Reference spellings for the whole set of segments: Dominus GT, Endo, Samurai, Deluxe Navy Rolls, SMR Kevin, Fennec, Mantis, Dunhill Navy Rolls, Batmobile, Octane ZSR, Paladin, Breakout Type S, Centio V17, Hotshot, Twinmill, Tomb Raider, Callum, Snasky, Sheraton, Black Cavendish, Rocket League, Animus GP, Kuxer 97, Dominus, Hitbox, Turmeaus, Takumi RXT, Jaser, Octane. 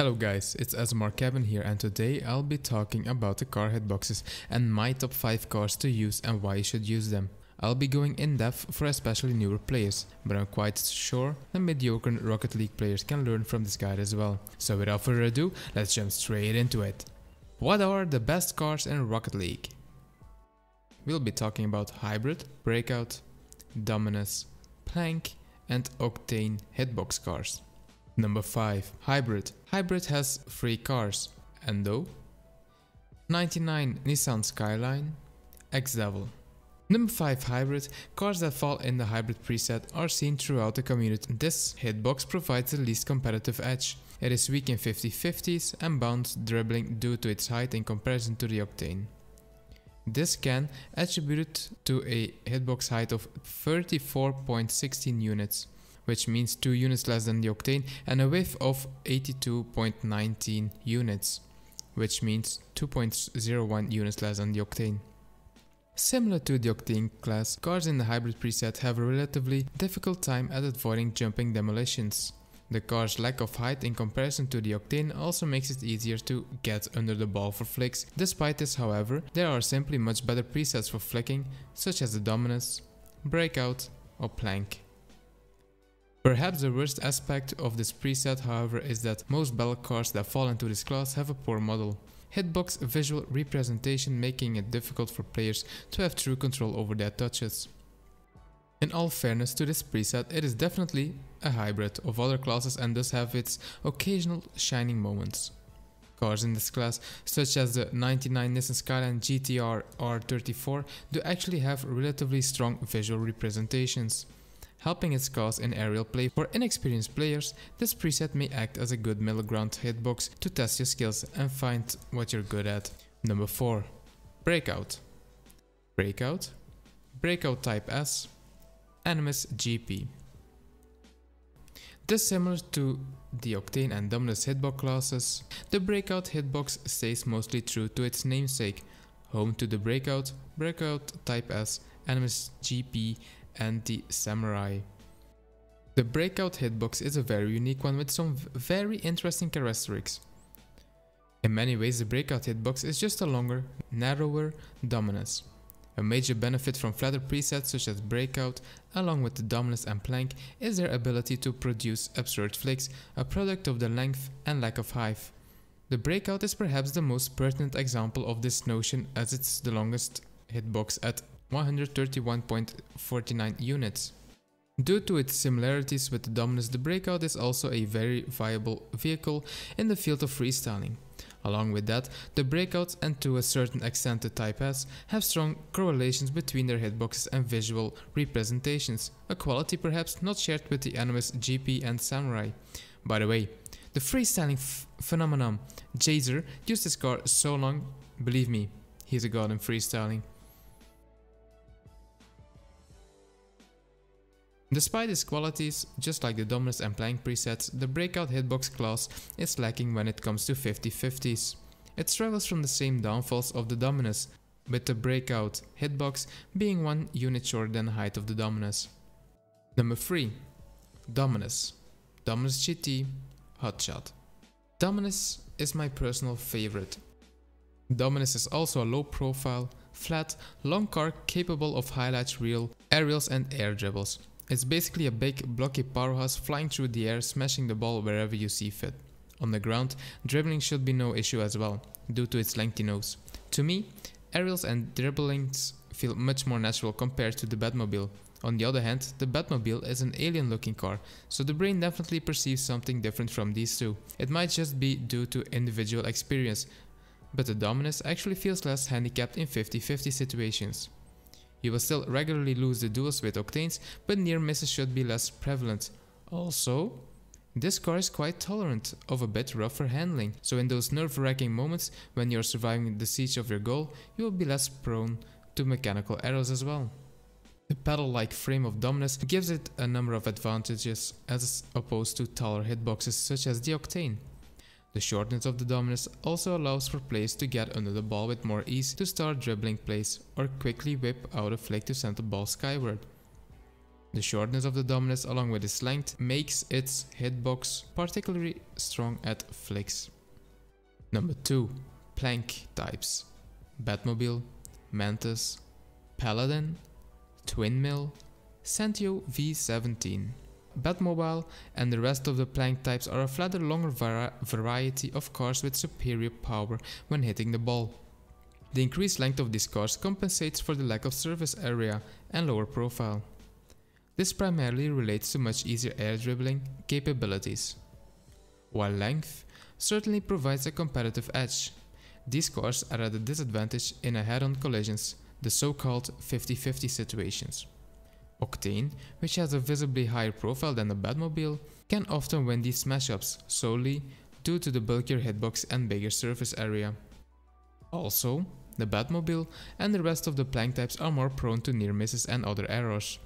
Hello guys, it's SMR Kevin here, and today I'll be talking about the car hitboxes and my top 5 cars to use and why you should use them. I'll be going in depth for especially newer players, but I'm quite sure the mediocre Rocket League players can learn from this guide as well. So without further ado, let's jump straight into it. What are the best cars in Rocket League? We'll be talking about Hybrid, Breakout, Dominus, Plank and Octane hitbox cars. Number 5. Hybrid. Hybrid has 3 cars: Endo, 99 Nissan Skyline, X-Devil. Number 5 Hybrid. Cars that fall in the hybrid preset are seen throughout the community. This hitbox provides the least competitive edge. It is weak in 50-50s and bounds dribbling due to its height in comparison to the Octane. This can attribute to a hitbox height of 34.16 units, which means 2 units less than the Octane, and a width of 82.19 units, which means 2.01 units less than the Octane. Similar to the Octane class, cars in the hybrid preset have a relatively difficult time at avoiding jumping demolitions. The car's lack of height in comparison to the Octane also makes it easier to get under the ball for flicks. Despite this, however, there are simply much better presets for flicking, such as the Dominus, Breakout or Plank. Perhaps the worst aspect of this preset, however, is that most battle cars that fall into this class have a poor model hitbox visual representation, making it difficult for players to have true control over their touches. In all fairness to this preset, it is definitely a hybrid of other classes and does have its occasional shining moments. Cars in this class, such as the 99 Nissan Skyline GTR R34, do actually have relatively strong visual representations, helping its cause in aerial play. For inexperienced players, this preset may act as a good middle ground hitbox to test your skills and find what you're good at. Number 4. Breakout. Breakout, Breakout Type S, Animus GP. Dissimilar to the Octane and Dominus hitbox classes, the Breakout hitbox stays mostly true to its namesake, home to the Breakout, Breakout Type S, Animus GP and the Samurai. The Breakout hitbox is a very unique one with some very interesting characteristics. In many ways, the Breakout hitbox is just a longer, narrower Dominus. A major benefit from flatter presets such as Breakout, along with the Dominus and Plank, is their ability to produce absurd flicks, a product of the length and lack of height. The Breakout is perhaps the most pertinent example of this notion, as it's the longest hitbox at 131.49 units. Due to its similarities with the Dominus, the Breakout is also a very viable vehicle in the field of freestyling. Along with that, the Breakout, and to a certain extent the Type S, have strong correlations between their hitboxes and visual representations, a quality perhaps not shared with the Animus GP and Samurai. By the way, the freestyling phenomenon Jaser used this car so long, believe me, he's a god in freestyling. Despite its qualities, just like the Dominus and Plank presets, the Breakout hitbox class is lacking when it comes to 50-50s. It struggles from the same downfalls of the Dominus, with the Breakout hitbox being 1 unit shorter than the height of the Dominus. Number 3. Dominus. Dominus GT, Hotshot. Dominus is my personal favorite. Dominus is also a low profile, flat, long car capable of highlight reel, aerials and air dribbles. It's basically a big, blocky powerhouse flying through the air, smashing the ball wherever you see fit. On the ground, dribbling should be no issue as well, due to its lengthy nose. To me, aerials and dribblings feel much more natural compared to the Batmobile. On the other hand, the Batmobile is an alien-looking car, so the brain definitely perceives something different from these two. It might just be due to individual experience, but the Dominus actually feels less handicapped in 50-50 situations. You will still regularly lose the duels with Octanes, but near misses should be less prevalent. Also, this car is quite tolerant of a bit rougher handling, so in those nerve-wracking moments when you're surviving the siege of your goal, you will be less prone to mechanical errors as well. The pedal-like frame of Dominus gives it a number of advantages as opposed to taller hitboxes such as the Octane. The shortness of the Dominus also allows for players to get under the ball with more ease to start dribbling plays or quickly whip out a flick to send the ball skyward. The shortness of the Dominus along with its length makes its hitbox particularly strong at flicks. Number 2. Plank types: Batmobile, Mantis, Paladin, Twinmill, Centio V17. Batmobile and the rest of the plank types are a flatter, longer variety of cars with superior power when hitting the ball. The increased length of these cars compensates for the lack of surface area and lower profile. This primarily relates to much easier air dribbling capabilities. While length certainly provides a competitive edge, these cars are at a disadvantage in a head-on collisions, the so-called 50-50 situations. Octane, which has a visibly higher profile than the Batmobile, can often win these matchups solely due to the bulkier hitbox and bigger surface area. Also, the Batmobile and the rest of the plank types are more prone to near misses and other errors.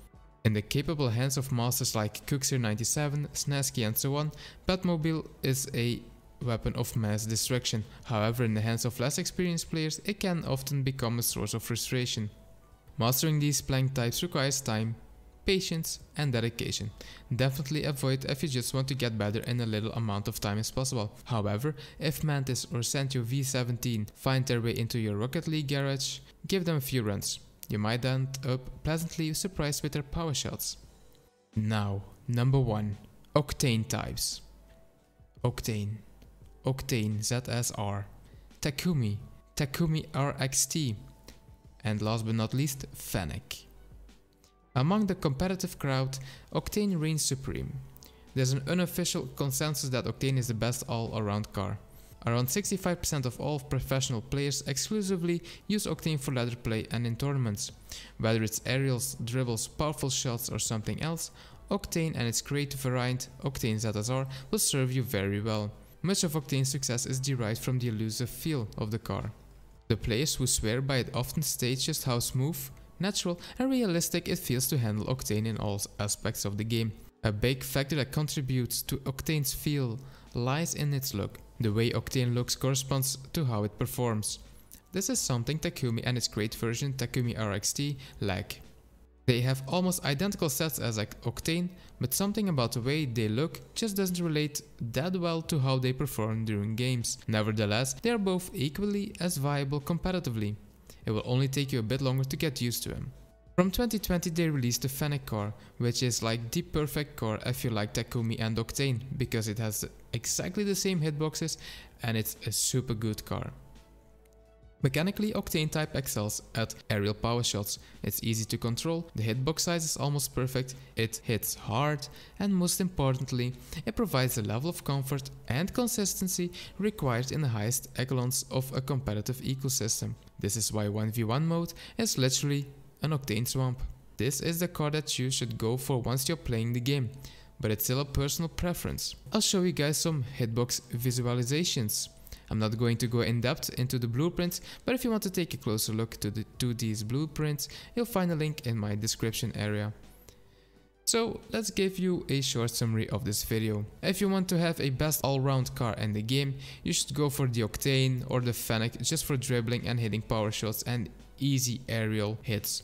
In the capable hands of masters like Kuxer 97, Snasky and so on, Batmobile is a weapon of mass destruction. However, in the hands of less experienced players, it can often become a source of frustration. Mastering these plank types requires time, patience and dedication. Definitely avoid if you just want to get better in a little amount of time as possible. However, if Mantis or Centio V17 find their way into your Rocket League garage, give them a few runs. You might end up pleasantly surprised with their power shots. Now, number 1. Octane types: Octane, Octane ZSR, Takumi, Takumi RXT, and last but not least, Fennec. Among the competitive crowd, Octane reigns supreme. There's an unofficial consensus that Octane is the best all-around car. Around 65% of all professional players exclusively use Octane for ladder play and in tournaments. Whether it's aerials, dribbles, powerful shots or something else, Octane and its creative variant, Octane ZSR, will serve you very well. Much of Octane's success is derived from the elusive feel of the car. The players who swear by it often state just how smooth, natural and realistic it feels to handle Octane in all aspects of the game. A big factor that contributes to Octane's feel lies in its look. The way Octane looks corresponds to how it performs. This is something Takumi and its great version Takumi RXT lack. They have almost identical sets as Octane, but something about the way they look just doesn't relate that well to how they perform during games. Nevertheless, they are both equally as viable competitively. It will only take you a bit longer to get used to them. From 2020 they released the Fennec car, which is like the perfect car if you like Takumi and Octane, because it has exactly the same hitboxes and it's a super good car. Mechanically, Octane type excels at aerial power shots. It's easy to control, the hitbox size is almost perfect, it hits hard, and most importantly, it provides the level of comfort and consistency required in the highest echelons of a competitive ecosystem. This is why 1v1 mode is literally an Octane swamp. This is the car that you should go for once you're playing the game, but it's still a personal preference. I'll show you guys some hitbox visualizations. I'm not going to go in depth into the blueprints, but if you want to take a closer look to these blueprints, you'll find a link in my description area. So let's give you a short summary of this video. If you want to have a best all-round car in the game, you should go for the Octane or the Fennec just for dribbling and hitting power shots and easy aerial hits.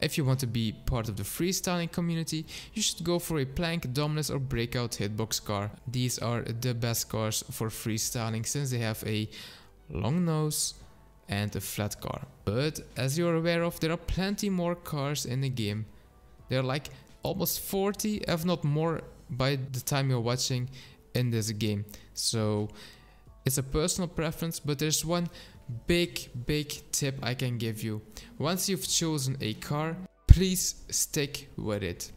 If you want to be part of the freestyling community, you should go for a Plank, Dominus or Breakout hitbox car. These are the best cars for freestyling since they have a long nose and a flat car. But as you're aware of, there are plenty more cars in the game. There are like almost 40 if not more by the time you're watching in this game. So it's a personal preference, but there's one big tip I can give you. Once you've chosen a car, please stick with it.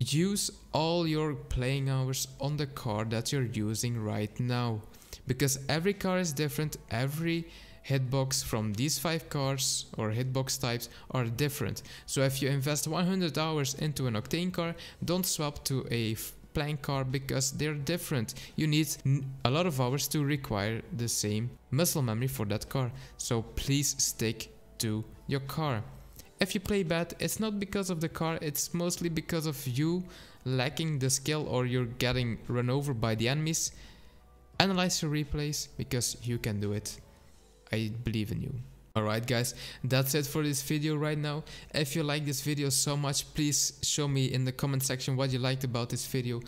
Use all your playing hours on the car that you're using right now, because every car is different, every hitbox from these 5 cars or hitbox types are different. So if you invest 100 hours into an Octane car, don't swap to a Plank car because they're different. You need a lot of hours to require the same muscle memory for that car, so please stick to your car. If you play bad, it's not because of the car, it's mostly because of you lacking the skill or you're getting run over by the enemies. Analyze your replays because you can do it. I believe in you. Alright guys, that's it for this video right now. If you like this video so much, please show me in the comment section what you liked about this video.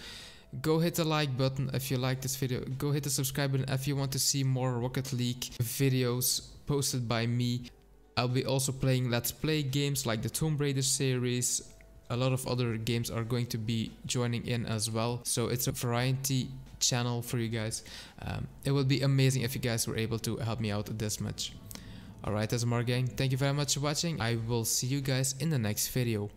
Go hit the like button if you like this video. Go hit the subscribe button if you want to see more Rocket League videos posted by me. I'll be also playing Let's Play games like the Tomb Raider series. A lot of other games are going to be joining in as well. So it's a variety channel for you guys. It would be amazing if you guys were able to help me out this much. Alright, SMR gang, thank you very much for watching. I will see you guys in the next video.